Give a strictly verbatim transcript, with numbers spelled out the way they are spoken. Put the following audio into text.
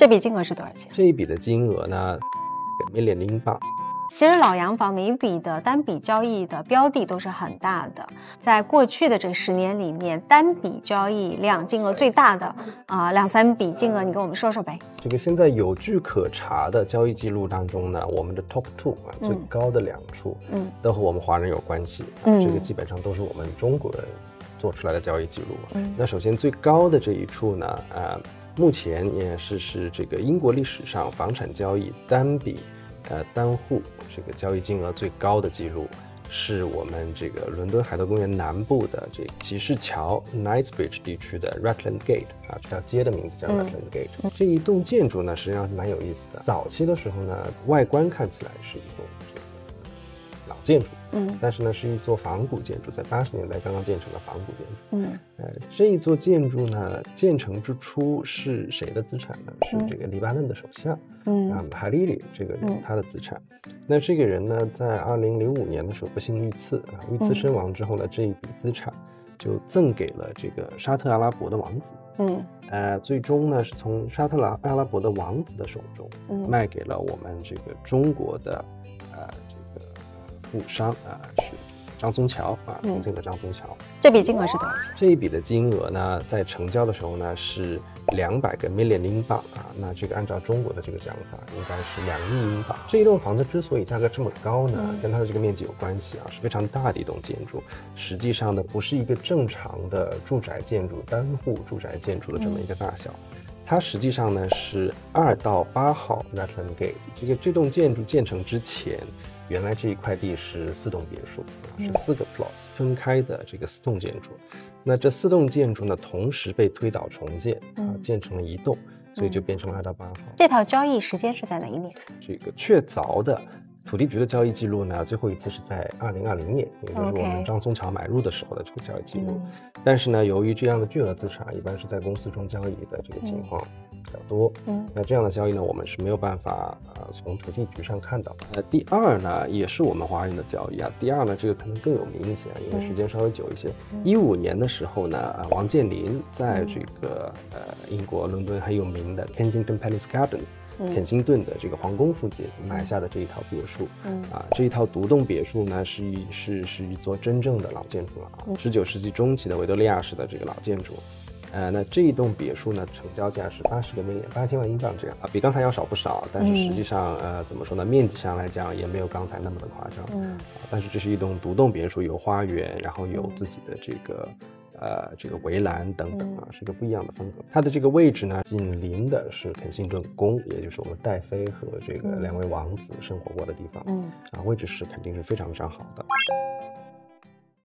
这笔金额是多少钱？这一笔的金额呢，每两英镑。其实老洋房每一笔的单笔交易的标的都是很大的，在过去的这十年里面，单笔交易量金额最大的啊、呃、两三笔金额，你跟我们说说呗。这个现在有据可查的交易记录当中呢，我们的 top two 啊、嗯、最高的两处，嗯，都和我们华人有关系，嗯，这个基本上都是我们中国人做出来的交易记录。嗯、那首先最高的这一处呢，呃，目前也是是这个英国历史上房产交易单笔。 呃，单户这个交易金额最高的记录，是我们这个伦敦海德公园南部的这骑士桥 （Knightsbridge） 地区的 Rutland Gate 啊，这条街的名字叫 Rutland Gate。嗯、这一栋建筑呢，实际上是蛮有意思的。早期的时候呢，外观看起来是一栋这个老建筑，嗯，但是呢，是一座仿古建筑，在八十年代刚刚建成的仿古建筑。嗯，呃，这一座建筑呢，建成之初是谁的资产呢？是这个黎巴嫩的首相。嗯 嗯，啊，哈里里这个人、嗯、他的资产，那这个人呢，在二零零五年的时候不幸遇刺啊，遇刺身亡之后呢，嗯、这一笔资产就赠给了这个沙特阿拉伯的王子，嗯，呃，最终呢是从沙特阿拉伯的王子的手中、嗯、卖给了我们这个中国的呃这个富商啊，是张松桥啊，重庆的张松桥。嗯、这笔金额是多少钱？这一笔的金额呢，在成交的时候呢是。 两百个 million 英镑啊，那这个按照中国的这个讲法，应该是两亿英镑。这一栋房子之所以价格这么高呢，嗯、跟它的这个面积有关系啊，是非常大的一栋建筑。实际上呢，不是一个正常的住宅建筑、单户住宅建筑的这么一个大小。嗯 它实际上呢是二到八号 Rutland Gate 这个这栋建筑建成之前，原来这一块地是四栋别墅，嗯、是四个 plots 分开的这个四栋建筑。那这四栋建筑呢，同时被推倒重建啊，建成了一栋，嗯、所以就变成了二到八号。这套交易时间是在哪一年？这个确凿的。 土地局的交易记录呢，最后一次是在二零二零年，也就是我们张松桥买入的时候的这个交易记录。嗯、但是呢，由于这样的巨额资产一般是在公司中交易的这个情况比较多，嗯，那这样的交易呢，我们是没有办法呃从土地局上看到。呃，第二呢，也是我们华人的交易啊。第二呢，这个可能更有名一些，因为时间稍微久一些。一五、嗯、年的时候呢，呃、王健林在这个、嗯、呃英国伦敦很有名的 Kensington Palace Garden。 肯辛顿的这个皇宫附近买下的这一套别墅，嗯、啊，这一套独栋别墅呢，是一是是一座真正的老建筑了啊，十九世纪中期的维多利亚式的这个老建筑。 呃，那这一栋别墅呢，成交价是八十个 million， 八千万英镑这样啊，比刚才要少不少，但是实际上，嗯、呃，怎么说呢，面积上来讲也没有刚才那么的夸张，嗯、啊，但是这是一栋独栋别墅，有花园，然后有自己的这个，呃，这个围栏等等啊，是一个不一样的风格。它的这个位置呢，紧邻的是肯辛顿宫，也就是我们戴妃和这个两位王子生活过的地方，嗯，啊，位置是肯定是非常非常好的。